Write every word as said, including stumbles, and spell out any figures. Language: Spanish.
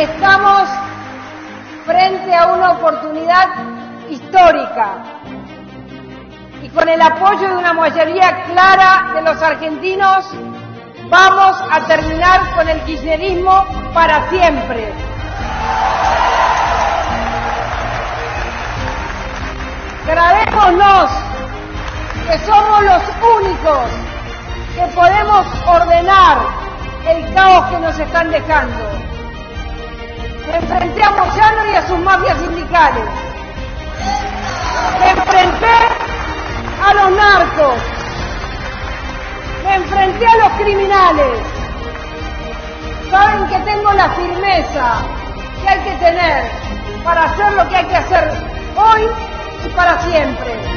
Estamos frente a una oportunidad histórica y con el apoyo de una mayoría clara de los argentinos vamos a terminar con el kirchnerismo para siempre. Grabémonos que somos los únicos que podemos ordenar el caos que nos están dejando. Enfrenté a Moyano y a sus mafias sindicales. Me enfrenté a los narcos. Me enfrenté a los criminales. Saben que tengo la firmeza que hay que tener para hacer lo que hay que hacer hoy y para siempre.